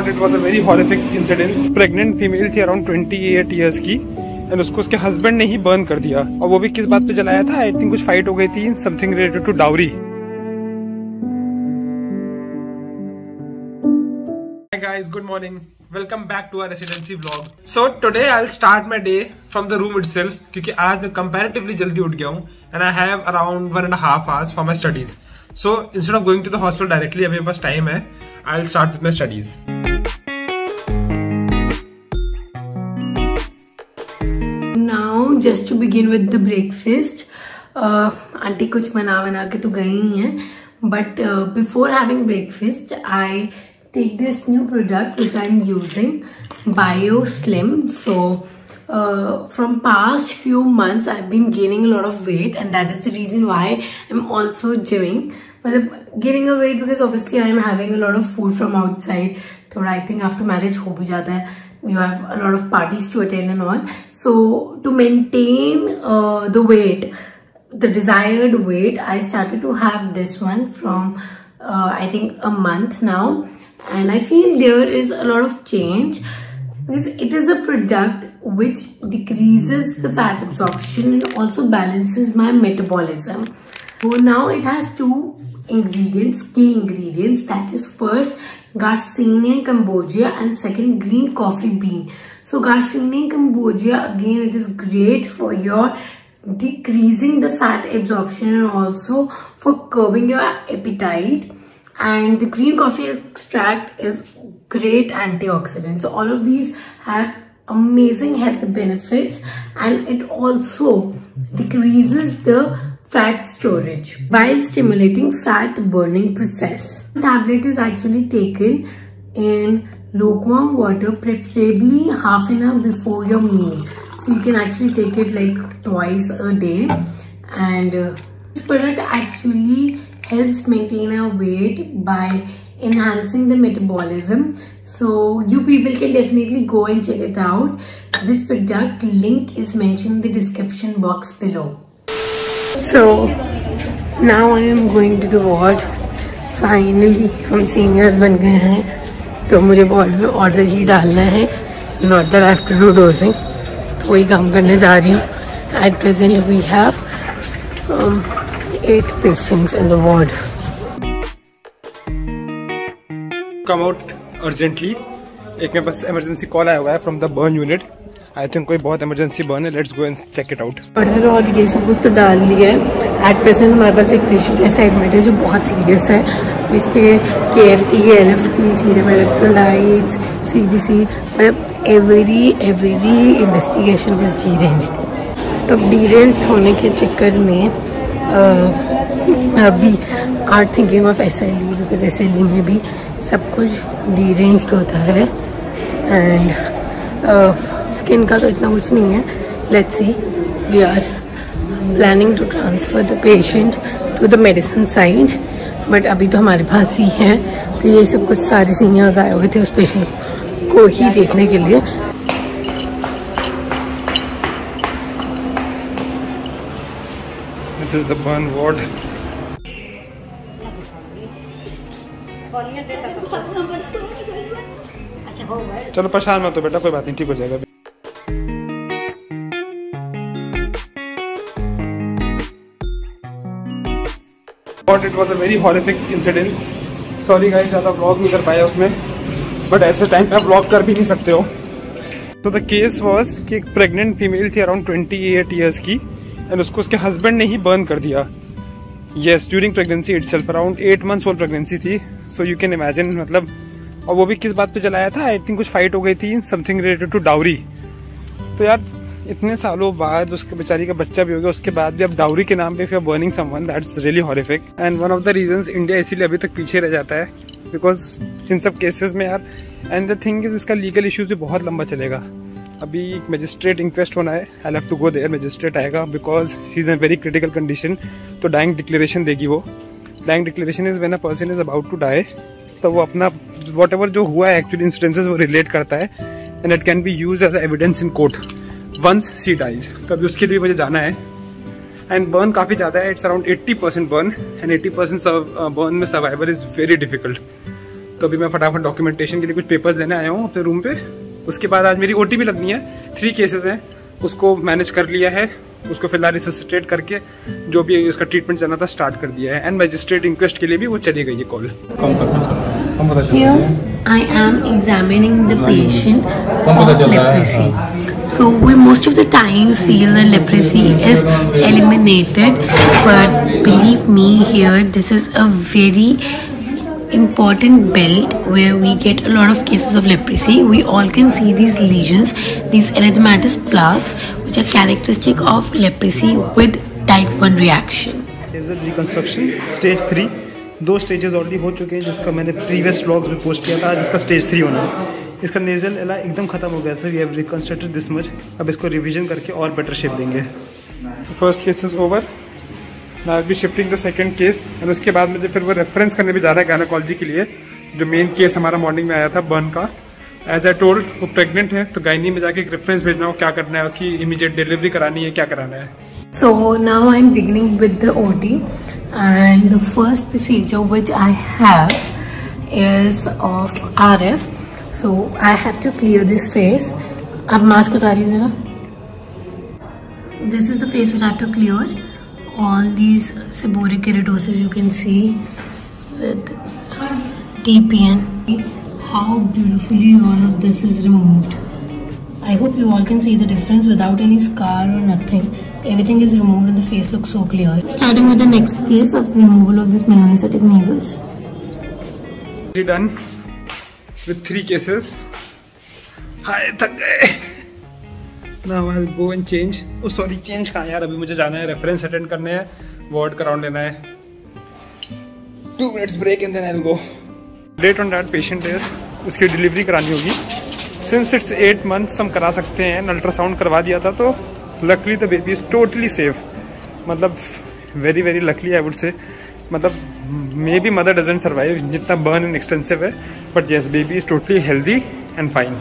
But it was a very horrific incident. Pregnant female थी around 28 years की and उसको उसके हस्बैंड ने ही बर्न कर दिया, और वो भी किस बात पे जलाया था, आई थिंक कुछ फाइट हो गई थी something related to dowry. Guys, good morning. Welcome back to our residency vlog. So today I'll start my day from the room itself क्योंकि आज मैं comparatively जल्दी उठ गया हूँ and I have around 1.5 hours for my studies. So instead of going to the hospital directly, अभी मेरे पास time है, I'll start with my studies. Now just to begin with the breakfast, aunty कुछ बना के तो गई ही हैं, but before having breakfast I take this new product which I'm using, BioSlim. So from past few months I've been gaining a lot of weight and that is the reason why I'm also gymming. मतलब gaining a weight because obviously I'm having a lot of food from outside. Thoda I think after marriage हो भी जाता है. You have a lot of parties to attend and all. So to maintain the weight, the desired weight, I started to have this one from I think a month now. And I feel there is a lot of change because it is a product which decreases the fat absorption and also balances my metabolism. So now it has two ingredients, key ingredients, that is first Garcinia Cambogia and second green coffee bean. So Garcinia Cambogia, again it is great for your decreasing the fat absorption and also for curbing your appetite. And the green coffee extract is great antioxidant. So all of these have amazing health benefits and it also decreases the fat storage while stimulating fat burning process. The tablet is actually taken in lukewarm water, preferably half an hour before your meal. So you can actually take it like twice a day. And this product actually helps maintain our weight by enhancing the metabolism. So you people can definitely go and check it out. This product link is mentioned in the description box below. So now I am going to the ward. Finally, हम seniors बन गए हैं, तो मुझे ward में order ही डालना है. Not that I have to do dosing. तो वही काम करने जा रही हूँ. At present we have 8 patients in the ward. Come out urgently. एक मेरे पास emergency call आया हुआ है from the burn unit. I think कोई बहुत emergency burn है. Let's go and check it out. और ये सब कुछ तो डाल लिया है. At present हमारे पास एक patient ऐसा admit है जो बहुत serious है, जिसके KFT, LFT, serum electrolytes, CBC, मतलब every investigation is deranged. तो deranged होने के चक्कर में we are thinking of SLE because SLE में भी सब कुछ deranged होता है and skin का तो इतना कुछ नहीं है. Let's see, we are planning to transfer the patient to the medicine side, but अभी तो हमारे पास ही है, तो ये सब कुछ सारे seniors आए हुए थे उस patient को ही देखने के लिए. This is the burn ward. चलो परेशान मत हो बेटा, कोई बात नहीं, ठीक हो जाएगा. But it was a very horrific incident. Sorry guys, ज़्यादा vlog नहीं कर पाया उसमें, but ऐसे टाइम पे आप vlog कर भी नहीं सकते हो. So the case was कि एक प्रेगनेंट फीमेल थी अराउंड 28 ईयर्स की एंड उसको उसके हस्बैंड ने ही बर्न कर दिया. Yes, during pregnancy itself, around 8 months old pregnancy थी. सो यू कैन इमेजिन, मतलब, और वो भी किस बात पे जलाया था, आई थिंक कुछ फाइट हो गई थी समथिंग रिलेटेड टू डाउरी. तो यार इतने सालों बाद उसके बेचारी का बच्चा भी हो गया, उसके बाद भी अब डाउरी के नाम पे if you are burning someone, that's really horrific. And one of the reasons India इसीलिए अभी तक पीछे रह जाता है बिकॉज इन सब केसेस में यार. एंड द थिंग इज, इसका लीगल इशूज भी बहुत लंबा चलेगा. अभी मजिस्ट्रेट इंक्वेस्ट होना है, I have to go there. Magistrate आएगा because she is in very critical condition, तो डाइंग डिक्लेरेशन देगी वो. Dying declaration is when a person is about to die, तो वो अपना वॉट एवर जो हुआ है एक्चुअली इंसिडेंसेज वो रिलेट करता है and it can be use as evidence in court once she dies. तो अभी उसके लिए मुझे जाना है. एंड बर्न काफ़ी ज़्यादा है, it's around 80% burn and 80% burn में सर्वाइवल इज़ वेरी डिफिकल्ट. तो अभी मैं फटाफट डॉक्यूमेंटेशन के लिए कुछ पेपर्स देने आया हूँ अपने रूम पे। उसके बाद आज मेरी OT भी लगनी है, 3 केसेस हैं, उसको मैनेज कर लिया है, उसको फिलहाल रिससिटेट करके जो भी उसका ट्रीटमेंट चलना था स्टार्ट कर दिया है। एंड मजिस्ट्रेट इंक्वेस्ट के लिए भी वो चली गई है call. Here I am examining the patient of leprosy. So we most of the times feel that leprosy is eliminated, but believe me, here this is a very important belt where we get a lot of cases of leprosy. We all can see these lesions, these erythematous plaques, which are characteristic of leprosy with type 1 reaction. This is reconstruction stage 3. 2 stages already हो चुके हैं, जिसका मैंने previous vlog में post किया था। जिसका stage 3 होना है, इसका नेजल एला एकदम खत्म हो गया। Sir we have reconstructed this much, अब इसको रिवीजन करके और बेटर शेप देंगे। First case is over, now I will be shifting the second case. और उसके बाद मुझे फिर वो रेफरेंस करने भी जा रहा है गायनेकोलॉजी के लिए, जो मेन केस हमारा मॉर्निंग में आया था बर्न का। एज आई टोल्ड वो प्रेगनेंट है, तो गायनी में जाके एक रेफरेंस भेजना हो, क्या करना है, उसकी इमीडिएट डिलीवरी करानी है, क्या कराना है। So now I am beginning with the OT, and the first procedure which I have is of RF. So I have to clear this face. Ab mask utariye zara. This is the face which I have to clear. All these seborrheic keratoses you can see with TPN. How beautifully all of this is removed. I hope you all can see the difference without any scar or nothing. Everything is removed and the face looks so clear. Starting with the next case of removal of this melanocytic nevus. We're done with 3 cases. Hi, thak gaye. Now I'll go and change. Oh sorry, change कहाँ यार, अभी मुझे जाना है, reference attend करने हैं, ward कराउंड लेना है। 2 minutes break and then I'll go. Date on that patient is उसकी डिलीवरी करानी होगी। Since it's 8 months हम करा सकते हैं, अल्ट्रासाउंड करवा दिया था तो luckily the baby is totally safe, मतलब very very luckily I would say. मतलब maybe mother doesn't survive, जितना बर्न एंड एक्सटेंसिव है, but yes baby is totally healthy and fine.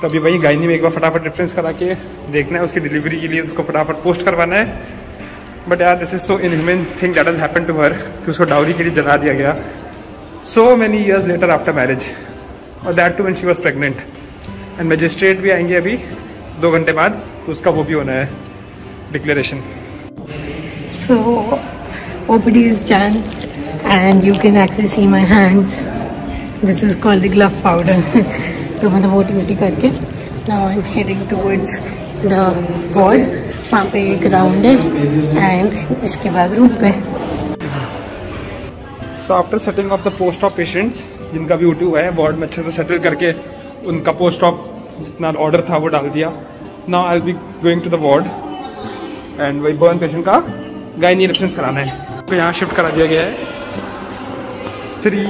तो अभी वही गायनी में एक बार फटाफट रेफरेंस करा के देखना है, उसकी डिलीवरी के लिए उसको फटाफट पोस्ट करवाना है। बट यार this is so inhuman thing that has happened to her, कि उसको डाउरी के लिए जला दिया गया so many years later after marriage, और that too when she was pregnant. And magistrate भी आएंगे अभी 2 घंटे बाद, तो उसका वो भी होना है declaration. So OPD is done and you can actually see my hands. This is called the glove powder. तो मतलब वो ड्यूटी करके now I'm heading towards the ward. वहाँ पे एक राउंड है एंड इसके बाद रूम पे। So after setting of the post of patients, जिनका भी OT है वार्ड में अच्छे से सेटल करके उनका पोस्ट ऑफ जितना ऑर्डर था वो डाल दिया। Now I will be going to the ward and वही बर्न पेशेंट का गायनी रेफरेंस कराना है। तो यहाँ शिफ्ट करा दिया गया है स्त्री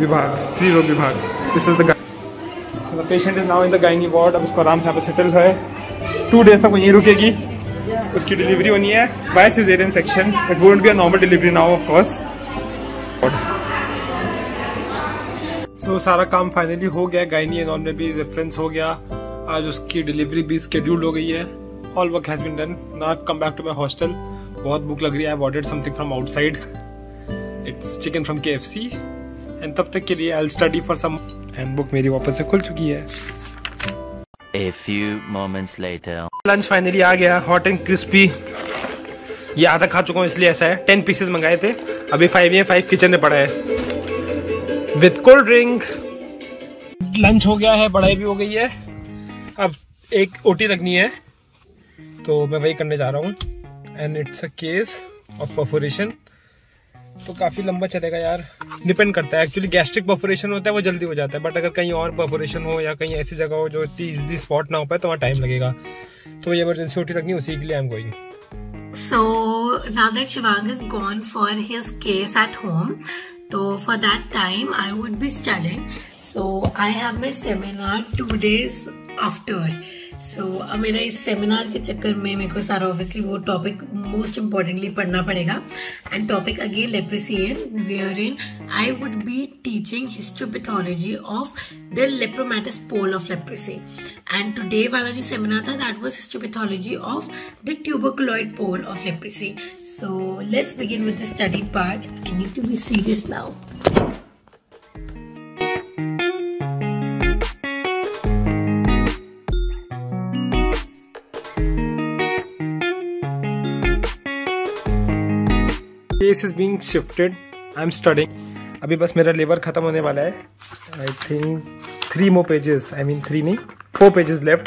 विभाग, स्त्री रोग विभाग। This is the patient is now in the gynae ward. अब इसको आराम से यहाँ पे सेटल है, 2 days तक वहीं रुकेगी। उसकी डिलीवरी होनी है by caesarean section, it won't be a normal delivery now of course. तो सारा काम फाइनली हो गया, गायनी एंड ऑल में भी रेफरेंस हो गया, आज उसकी डिलीवरी भी स्केड्यूल हो गई है। All work has been done. Now I come back to my hostel, बहुत भूख लग रही है। I wanted something from outside, it's chicken from KFC। And तब तक के लिए I will study for some. And book मेरी वापस से खुल चुकी है। A few moments later. Lunch finally आ गया, हॉट एंड क्रिस्पी। ये आधा खा चुका हूँ इसलिए ऐसा है, 10 पीसेस मंगाए थे, अभी 5 किचन में पड़ा है विद कोल्ड ड्रिंक। लंच हो गया है, बड़ाई भी हो गई है, अब एक OT रखनी है तो मैं वही करने जा रहा हूँ। And it's a case of perforation, तो काफ़ी लंबा चलेगा यार, डिपेंड करता है। एक्चुअली गैस्ट्रिक परफोरेशन होता है वो जल्दी हो जाता है, बट अगर कहीं और परफोरेशन हो या कहीं ऐसी जगह हो जो इतनी इजली स्पॉट ना हो पाए तो वहाँ टाइम लगेगा। तो ये इमरजेंसी OT रखनी है, उसी के लिए I am going. So now that Shivang is gone for his case at home, so for that time I would be studying. So I have my seminar 2 days after. So मेरा इस seminar के चक्कर में मेरे को सारा obviously वो topic most importantly पढ़ना पड़ेगा। एंड टॉपिक अगेन लेप्रेसी है, where in I would be teaching histopathology of the lepromatous pole of leprosy. And today वाला जो सेमिनार था that was histopathology of the tuberculoid pole of leprosy. So let's begin with the study part. I need to be serious now. Pace is being shifted, I am studying. अभी बस मेरा लेवर खत्म होने वाला है, I think 4 pages left.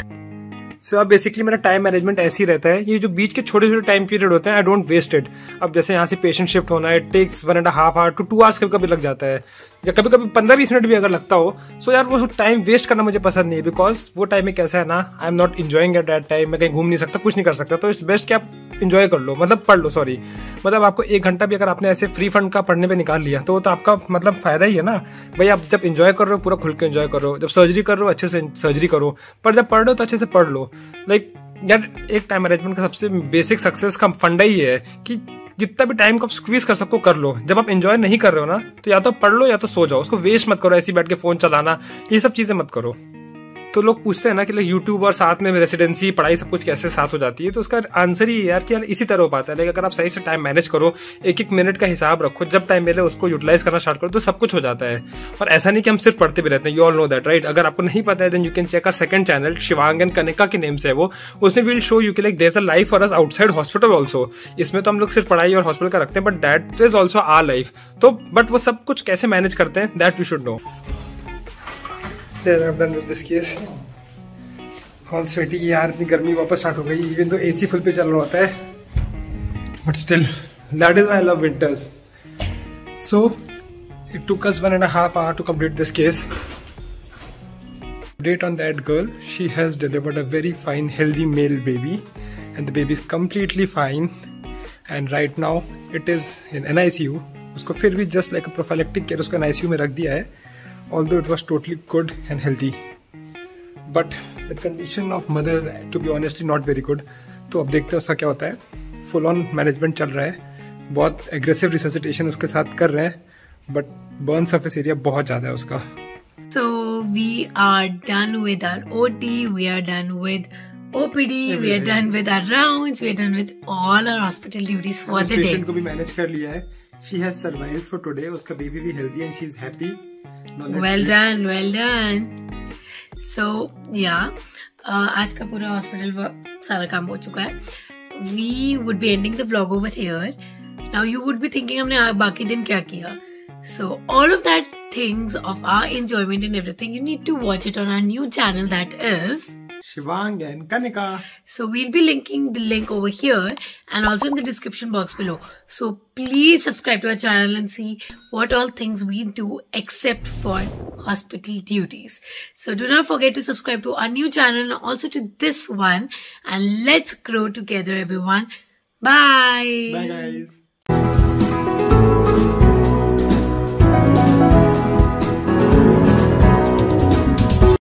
So अब basically मेरा टाइम मैनेजमेंट ऐसे ही रहता है, ये जो बीच के छोटे छोटे टाइम पीरियड होते हैं आई डोंट वेस्ट इट। अब जैसे यहाँ से पेशेंट शिफ्ट होना है, टेक्स 1.5 आवर to 2 आवर्स कभी कभी लग जाता है, या कभी कभी 15-20 मिनट भी अगर लगता हो। सो यार वो टाइम वेस्ट करना मुझे पसंद नहीं है, बिकॉज वो टाइम एक ऐसा है ना, I am not enjoying at that time. मैं कहीं घूम नहीं सकता, कुछ नहीं कर सकता, तो इट्स बेस्ट कि आप इंजॉय कर लो, मतलब पढ़ लो। सॉरी मतलब आपको 1 घंटा भी अगर आपने ऐसे फ्री फंड का पढ़ने पे निकाल लिया तो आपका मतलब फ़ायदा ही है ना भाई। आप जब इंजॉय कर रहे हो पूरा खुल के इंजॉय करो, जब सर्जरी कर रहे हो अच्छे से सर्जरी करो, पर जब पढ़ रहे हो तो अच्छे से पढ़ लो। लाइक यार एक टाइम मैनेजमेंट का सबसे बेसिक सक्सेस का फंडा ही है कि जितना भी टाइम को आप स्क्वीज कर सको कर लो। जब आप इंजॉय नहीं कर रहे हो ना तो या तो पढ़ लो या तो सो जाओ, उसको वेस्ट मत करो। ऐसे बैठ के फ़ोन चलाना ये सब चीज़ें मत करो। तो लोग पूछते हैं ना कि यूट्यूब और साथ में रेसिडेंसी पढ़ाई सब कुछ कैसे साथ हो जाती है, तो उसका आंसर ही यार कि यार इसी तरह हो पाता है। लेकिन अगर आप सही से टाइम मैनेज करो, 1-1 मिनट का हिसाब रखो, जब टाइम मिले उसको यूटिलाइज करना स्टार्ट करो तो सब कुछ हो जाता है। और ऐसा नहीं कि हम सिर्फ पढ़ते भी रहते हैं, you all know that right. अगर आपको नहीं पता है then you can check our second channel Shivang and Kanika के नेम से है वो, उसमें विल शो यू कि like there is a life for us outside hospital also. इसमें तो हम लोग सिर्फ पढ़ाई और हॉस्पिटल का रखते हैं, but that is also our life. तो बट वो सब कुछ कैसे मैनेज करते हैं that you should know. I've done with this case. All sweaty यार, इतनी गर्मी वापस स्टार्ट हो गई, इवन तो AC फुल पे चल रहा होता है, but still that is I love winters. So it took us 1.5 hour to complete this case. Update on that girl, she has delivered a very fine healthy male baby and the baby is completely fine and right now it is in NICU. उसको फिर भी just like a prophylactic care उसको NICU में रख दिया है। Although it was totally good and healthy, but the condition of mother is, to be honestly, not very good. तो अब देखते हैं उसका क्या होता है। Full on management चल रहा है, बहुत aggressive resuscitation उसके साथ कर रहे हैं, but burn surface area बहुत ज़्यादा है उसका। So we are done with our OT, we are done with OPD, we are done with our rounds, we are done with all our hospital duties for the day. Patient को भी manage कर लिया है। She has survived for today. उसका baby भी healthy and she is happy. Well done, well done. So yeah, आज का पूरा हॉस्पिटल पर सारा काम हो चुका है। We would be ending the vlog over here. Now you would be thinking हमने बाकी दिन क्या किया? So all of that things of our enjoyment and everything, you need to watch it on our new channel that is Shivang and Kanika. So we'll be linking the link over here and also in the description box below. So please subscribe to our channel and see what all things we do except for hospital duties. So do not forget to subscribe to our new channel and also to this one. And let's grow together everyone. Bye. Bye guys.